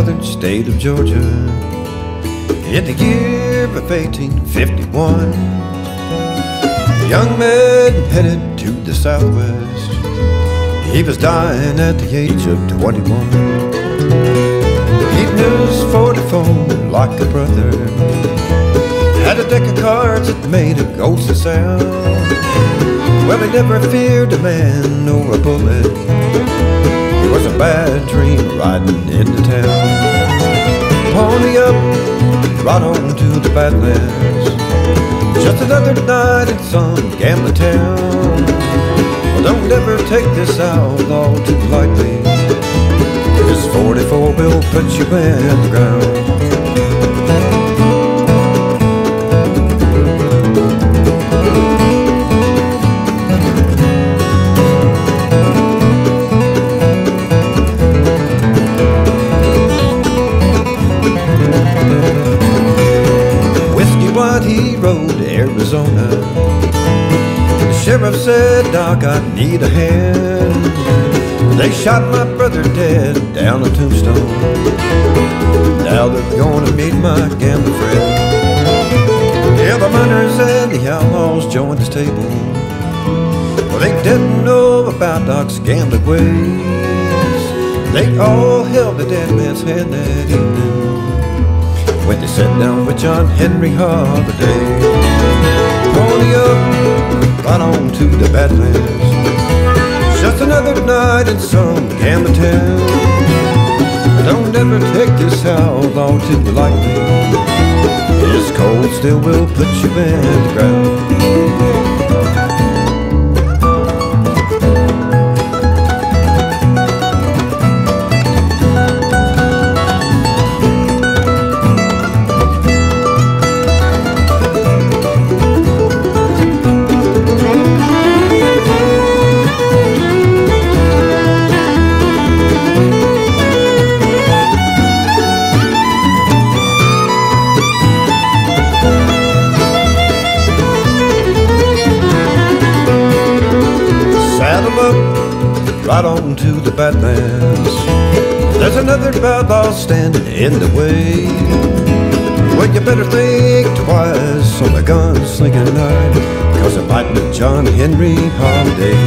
southern state of Georgia in the year of 1851. The young man headed to the southwest. He was dying at the age of 21. He was 44 like a brother, had a deck of cards that made a ghostly sound. Well, he never feared a man nor a bullet. It was a bad dream riding into town. Pony up, right on to the Badlands, just another night in some gambling town. Well, don't ever take this outlaw too lightly, 'cause 44 will put you in the ground. He rode to Arizona. The sheriff said, "Doc, I need a hand. They shot my brother dead down a tombstone. Now they're gonna meet my gambling friend." Yeah, the miners and the outlaws joined his table. Well, they didn't know about Doc's gambling ways. They all held the dead man's hand that evening when they sat down with John Henry Holliday. Pony up, right on to the Badlands, just another night in some gambling town. Don't ever take this outlaw too lightly, this cold still will put you in the ground. Right on to the Badlands, there's another outlaw standing in the way. Well, you better think twice on the gunslinging night, 'cause it might be John Henry Holliday.